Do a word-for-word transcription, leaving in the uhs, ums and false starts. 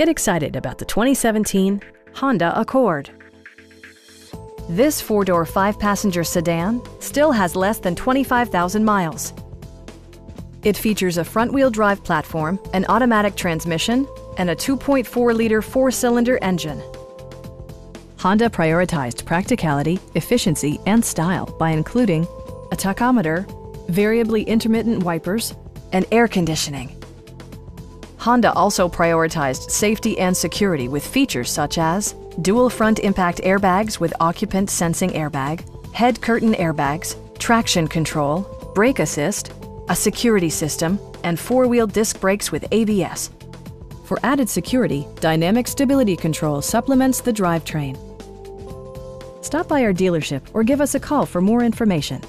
Get excited about the twenty seventeen Honda Accord. This four-door, five-passenger sedan still has less than twenty-five thousand miles. It features a front-wheel drive platform, an automatic transmission, and a two point four liter four-cylinder engine. Honda prioritized practicality, efficiency, and style by including a tachometer, variably intermittent wipers, and air conditioning. Honda also prioritized safety and security with features such as dual front impact airbags with occupant sensing airbag, head curtain airbags, traction control, brake assist, a security system, and four-wheel disc brakes with A B S. For added security, dynamic stability control supplements the drivetrain. Stop by our dealership or give us a call for more information.